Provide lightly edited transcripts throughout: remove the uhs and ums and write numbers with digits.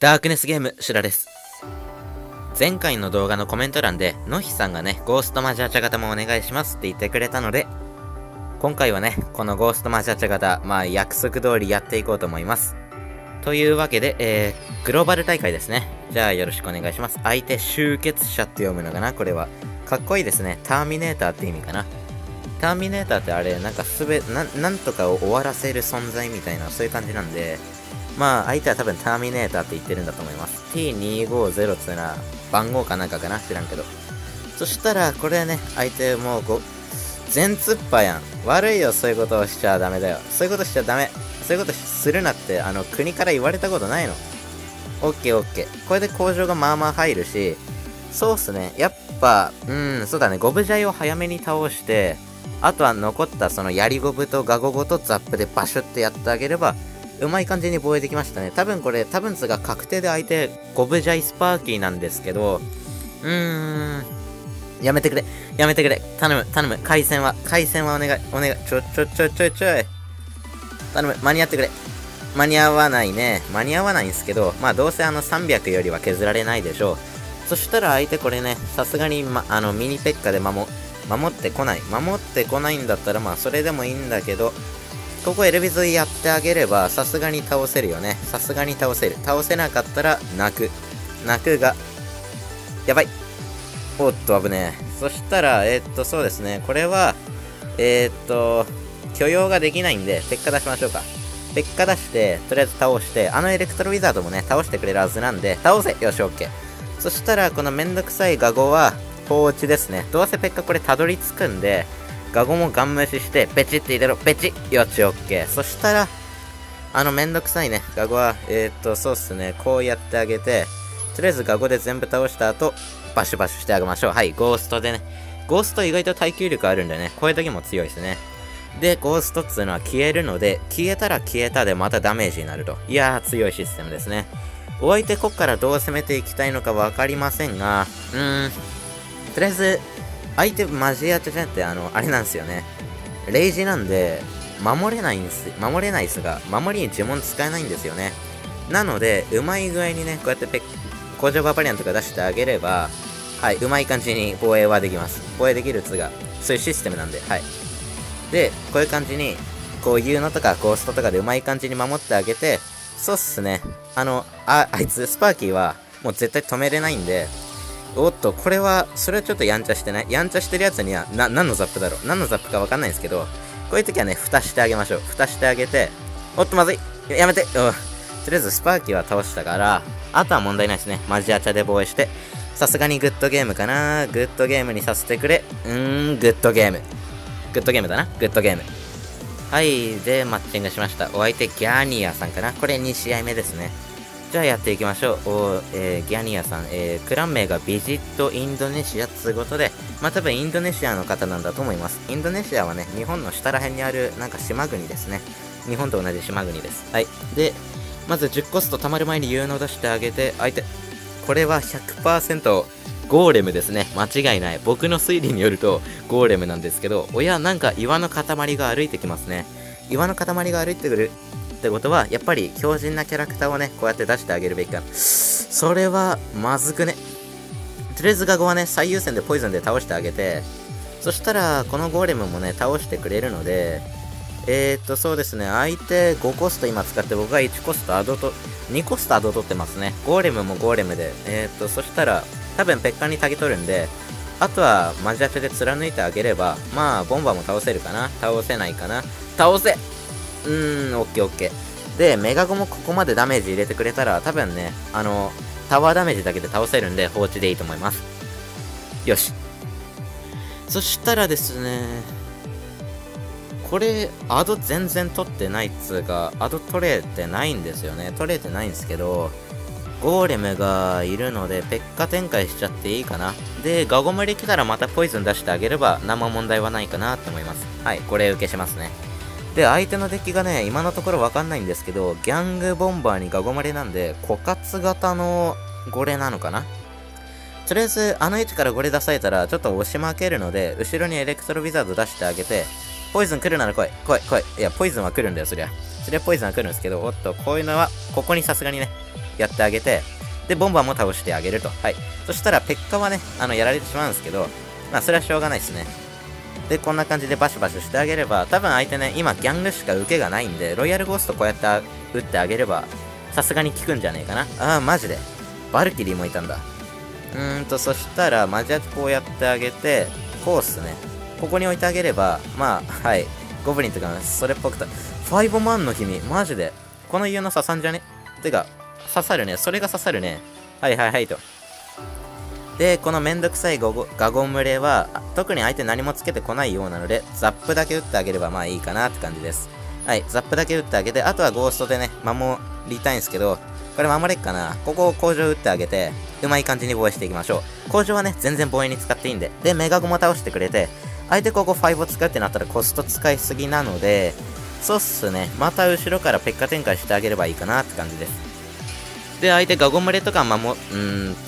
ダークネスゲームシュラです。前回の動画のコメント欄でのひさんがね、ゴーストマジャチャ型もお願いしますって言ってくれたので、今回はね、このゴーストマジャチャ型、約束通りやっていこうと思います。というわけで、グローバル大会ですね。じゃあよろしくお願いします。相手集結者って読むのかな、これは。かっこいいですね。ターミネーターって意味かな。ターミネーターってあれ、なんかなんとかを終わらせる存在みたいな、そういう感じなんで、相手は多分ターミネーターって言ってるんだと思います。T250 っていうのは番号かなんかかな、知らんけど。そしたら、これね、相手もう全突破やん。悪いよ、そういうことをしちゃダメだよ。そういうことしちゃダメ。そういうことするなって、国から言われたことないの。オッケーオッケー。これで工場が入るし、そうっすね。やっぱ、そうだね。ゴブジャイを早めに倒して、あとは残ったそのヤリゴブとガゴゴとザップでバシュってやってあげれば、うまい感じに防衛できましたね。多分が確定で相手、ゴブジャイスパーキーなんですけど、やめてくれ。やめてくれ。頼む、頼む。回線はお願い。お願い。ちょい。頼む。間に合ってくれ。間に合わないね。間に合わないんですけど、どうせ300よりは削られないでしょう。そしたら相手これね、さすがに、ミニペッカで守ってこない。守ってこないんだったら、それでもいいんだけど、ここエルビズやってあげれば、さすがに倒せるよね。さすがに倒せる。倒せなかったら、泣くが、やばい。おっと、危ねえ。そしたら、そうですね。これは、許容ができないんで、ペッカ出しましょうか。ペッカ出して、とりあえず倒して、エレクトロウィザードもね、倒してくれるはずなんで、倒せ！よし、オッケー。そしたら、このめんどくさいガゴは、放置ですね。どうせペッカこれたどり着くんで、ガゴもガン無視して、ペチって入れろ、ペチ！よし、オッケー。そしたら、めんどくさいね、ガゴは、そうっすね、こうやってあげて、とりあえずガゴで全部倒した後、バシュバシュしてあげましょう。はい、ゴーストでね。ゴースト意外と耐久力あるんでね、こういう時も強いですね。で、ゴーストっつうのは消えるので、消えたら消えたでまたダメージになると。いやー、強いシステムですね。お相手こっからどう攻めていきたいのか分かりませんが、とりあえず、相手マジアチャチャってあれなんですよね。レイジなんで、守れないですが、守りに呪文使えないんですよね。なので、うまい具合にね、こうやって工場ババリアンとか出してあげれば、はい、うまい感じに防衛はできます。防衛できるそういうシステムなんで、はい。で、こういう感じに、ユーノとかゴーストとかでうまい感じに守ってあげて、そうっすね。あいつ、スパーキーは、もう絶対止めれないんで、おっと、それはちょっとやんちゃしてない。やんちゃしてるやつには、何のザップだろう。何のザップかわかんないんですけど、こういう時はね、蓋してあげましょう。蓋してあげて、おっと、まずい！やめて！とりあえずスパーキーは倒したから、あとは問題ないですね。マジアチャで防衛して、さすがにグッドゲームかな。グッドゲームにさせてくれ。グッドゲーム。グッドゲームだな。グッドゲーム。はい。で、マッチングしました。お相手、ギャニアさんかな。これ2試合目ですね。じゃあやっていきましょう。ギャニアさん。クラン名がビジットインドネシアってことで、多分インドネシアの方なんだと思います。インドネシアはね、日本の下ら辺にある、島国ですね。日本と同じ島国です。はい。で、まず10コスト溜まる前に有能出してあげて、相手、これは 100% ゴーレムですね。間違いない。僕の推理によるとゴーレムなんですけど、なんか岩の塊が歩いてきますね。岩の塊が歩いてくるってことは、やっぱり強靭なキャラクターをね、こうやって出してあげるべきかな。それは、まずくね。とりあえずガゴはね、最優先でポイズンで倒してあげて、そしたら、このゴーレムもね、倒してくれるので、そうですね、相手5コスト今使って、僕が1コストアドと、2コストアド取ってますね。ゴーレムもゴーレムで。そしたら、多分ペッカにタゲ取るんで、あとはマジアチャで貫いてあげれば、ボンバーも倒せるかな。倒せないかな。倒せ！オッケーオッケー。で、メガゴもここまでダメージ入れてくれたら、多分ね、タワーダメージだけで倒せるんで、放置でいいと思います。よし。そしたらですね、これ、アド全然取ってないっつうか、アド取れてないんですよね。取れてないんですけど、ゴーレムがいるので、ペッカ展開しちゃっていいかな。で、ガゴムリ来たらまたポイズン出してあげれば、何も問題はないかなって思います。はい、これ受けしますね。で、相手のデッキがね、今のところわかんないんですけど、ギャングボンバーにガゴムリなんで、枯渇型のゴレなのかな。とりあえず、位置からゴレ出されたら、ちょっと押し負けるので、後ろにエレクトロウィザード出してあげて、ポイズン来るなら来い。いや、ポイズンは来るんだよ、そりゃ。ポイズンは来るんですけど、おっと、こういうのは、ここにさすがにね、やってあげて、で、ボンバーも倒してあげると。はい。そしたら、ペッカはね、やられてしまうんですけど、まあ、それはしょうがないですね。で、こんな感じでバシバシしてあげれば、多分相手ね、今、ギャングしか受けがないんで、ロイヤルゴーストこうやって打ってあげれば、さすがに効くんじゃねえかな。あー、マジで。バルキリーもいたんだ。そしたら、マジアこうやってあげて、コースね。ここに置いてあげれば、まあ、はい。ゴブリンとか、それっぽくた。ファイボマンの君、マジで。この言うの刺さんじゃね？てか、刺さるね。それが刺さるね。はいはいはいと。で、このめんどくさいガゴムレは、特に相手何もつけてこないようなので、ザップだけ打ってあげればまあいいかなって感じです。はい、ザップだけ打ってあげて、あとはゴーストでね、守りたいんですけど、これ守れっかな。ここを工場打ってあげて、うまい感じに防衛していきましょう。工場はね、全然防衛に使っていいんで。で、メガゴも倒してくれて、相手ここ5を使うってなったらコスト使いすぎなので、そうっすね。また後ろからペッカ展開してあげればいいかなって感じです。で、相手ガゴムレとか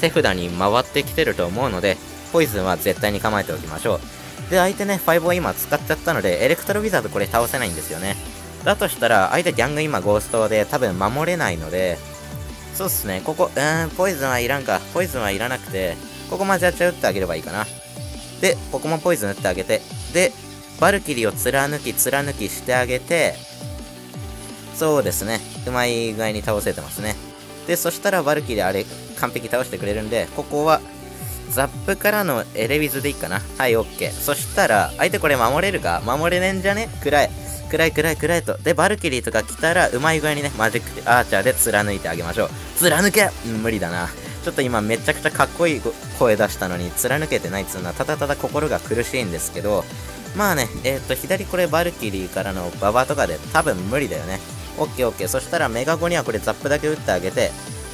手札に回ってきてると思うので、ポイズンは絶対に構えておきましょう。で、相手ね、5を今使っちゃったので、エレクトロウィザードこれ倒せないんですよね。だとしたら、相手ギャング今ゴーストで多分守れないので、そうっすね、ここ、ポイズンはいらんか。ポイズンはいらなくて、ここマジアチャ打ってあげればいいかな。で、ここもポイズン打ってあげて、で、バルキリーを貫きしてあげて、そうですね、うまい具合に倒せてますね。で、そしたらバルキリーあれ、完璧倒してくれるんで、ここは、ザップからのエレウィズでいいかな。はい、オッケー。そしたら、相手これ守れるか？守れねえんじゃね？暗いと。で、バルキリーとか来たら、うまい具合にね、マジックアーチャーで貫いてあげましょう。貫け！無理だな。ちょっと今めちゃくちゃかっこいい声出したのに、貫けてないっつうのは、ただただ心が苦しいんですけど、まあね、左これバルキリーからのババとかで、多分無理だよね。オッケーオッケー。そしたらメガゴにはこれザップだけ打ってあげて、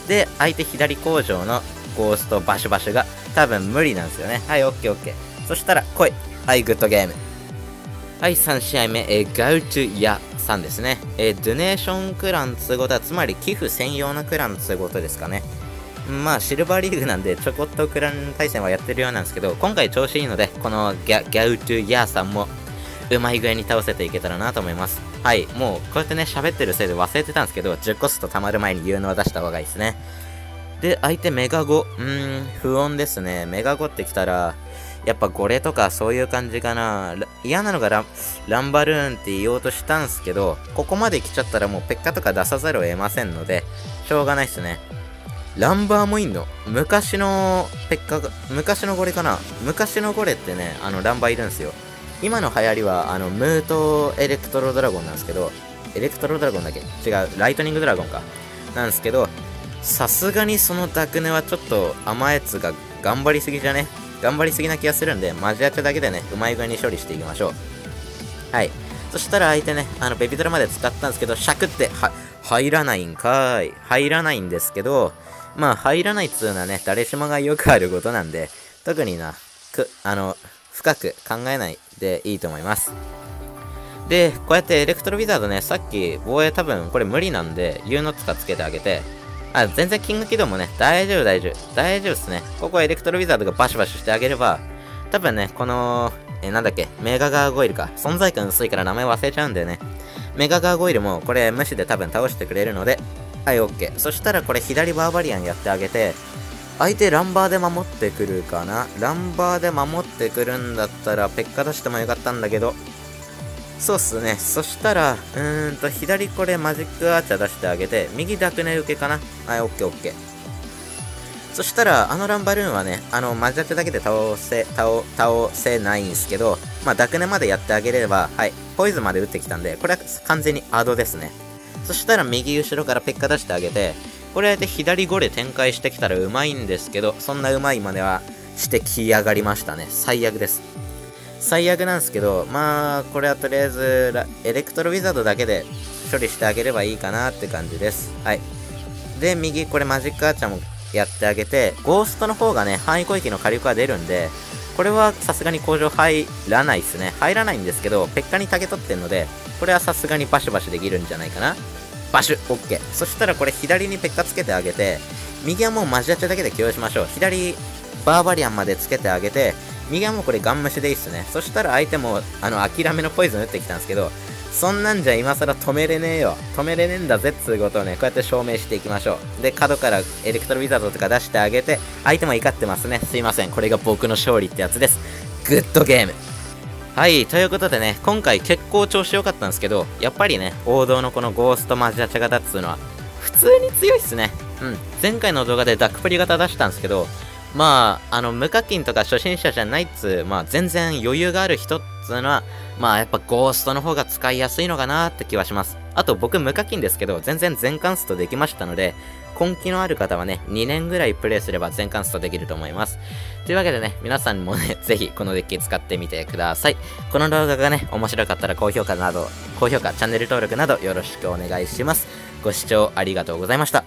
で、相手左工場のゴーストバシュバシュが多分無理なんですよね。はい、オッケーオッケー。そしたら来い。はい、グッドゲーム。はい、3試合目、ガウチュヤさんですね。ドネーションクランつうことは、つまり寄付専用のクランつうことですかね。まあ、シルバーリーグなんでちょこっとクラン対戦はやってるようなんですけど、今回調子いいので、このガウチュヤさんもうまい具合に倒せていけたらなと思います。はい、もうこうやってね、喋ってるせいで忘れてたんですけど、10コスト溜まる前に有能を出した方がいいですね。で、相手メガゴ、不穏ですね。メガゴってきたら、やっぱゴレとかそういう感じかな。嫌なのがランバルーンって言おうとしたんですけど、ここまで来ちゃったらもうペッカとか出さざるを得ませんので、しょうがないっすね。ランバーもいんの？昔のペッカ、昔のゴレかな？昔のゴレってね、ランバーいるんですよ。今の流行りは、ムートエレクトロドラゴンなんですけど、エレクトロドラゴンだっけ？違う、ライトニングドラゴンか。なんですけど、さすがにそのダクネはちょっと甘えつが頑張りすぎじゃね？頑張りすぎな気がするんで、マジアチャだけでね、うまい具合に処理していきましょう。はい。そしたら相手ね、ベビドラまで使ったんですけど、シャクって、入らないんかーい。入らないんですけど、まあ、入らないっつうのはね、誰しもがよくあることなんで、特にな、深く考えないでいいと思います。で、こうやってエレクトロウィザードね、さっき防衛多分これ無理なんで、ユーノッツカつけてあげて、あ、全然キング起動もね、大丈夫っすね。ここエレクトロウィザードがバシバシしてあげれば、多分ね、この、なんだっけ、メガガーゴイルか。存在感薄いから名前忘れちゃうんだよね。メガガーゴイルもこれ無視で多分倒してくれるので、はい、オッケー。そしたらこれ左バーバリアンやってあげて、相手ランバーで守ってくるかな？ランバーで守ってくるんだったら、ペッカ出してもよかったんだけど。そうっすね。そしたら、左これマジックアーチャー出してあげて、右ダクネ受けかな？はい、オッケーオッケー。そしたら、ランバルーンはね、マジアチャだけで倒せないんすけど、まあ、ダクネまでやってあげれば、はい、ポイズンまで打ってきたんで、これは完全にアドですね。そしたら右後ろからペッカ出してあげて、これで左ゴレ展開してきたらうまいんですけど、そんなうまい真似はしてきやがりましたね。最悪です。最悪なんですけど、まあ、これはとりあえず、エレクトロウィザードだけで処理してあげればいいかなって感じです。はい。で、右、これマジックアーチャーもやってあげて、ゴーストの方がね、範囲攻撃の火力は出るんで、これはさすがに工場入らないですね。入らないんですけど、ペッカに竹取ってんので、これはさすがにバシバシできるんじゃないかな。バシュ、オッケー。そしたらこれ左にペッカつけてあげて、右はもうマジアチャだけで起用しましょう。左バーバリアンまでつけてあげて、右はもうこれガン無視でいいっすね。そしたら相手も諦めのポイズン打ってきたんですけど、そんなんじゃ今更止めれねえよ、止めれねえんだぜっつうことをね、こうやって証明していきましょう。で、角からエレクトロウィザードとか出してあげて、相手も怒ってますね。すいません、これが僕の勝利ってやつです。グッドゲーム。はい、ということでね、今回結構調子良かったんですけど、やっぱりね、王道のこのゴーストマジャチャ型っつうのは普通に強いっすね。うん、前回の動画でダックプリ型出したんですけど、まあ、無課金とか初心者じゃないっつう、まあ、全然余裕がある人っつうのは、まあ、やっぱゴーストの方が使いやすいのかなーって気はします。あと、僕無課金ですけど、全然全カンストできましたので、根気のある方はね、2年ぐらいプレイすれば全カンストできると思います。というわけでね、皆さんもね、ぜひこのデッキ使ってみてください。この動画がね、面白かったら高評価、チャンネル登録などよろしくお願いします。ご視聴ありがとうございました。